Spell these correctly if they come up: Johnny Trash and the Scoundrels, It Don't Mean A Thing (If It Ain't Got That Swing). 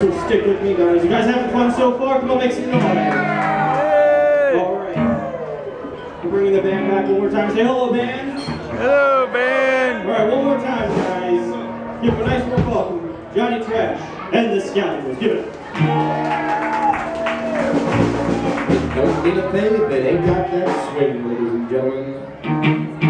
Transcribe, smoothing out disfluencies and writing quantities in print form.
Stick with me, guys. You guys having fun so far? Come on, make some noise. Alright. We're bringing the band back one more time. Say hello, band. Hello, band. Alright, one more time, guys. Give a nice warm welcome. Johnny Trash and the Scoundrels. Give it up. Don't mean a thing if it ain't got that swing, ladies and gentlemen.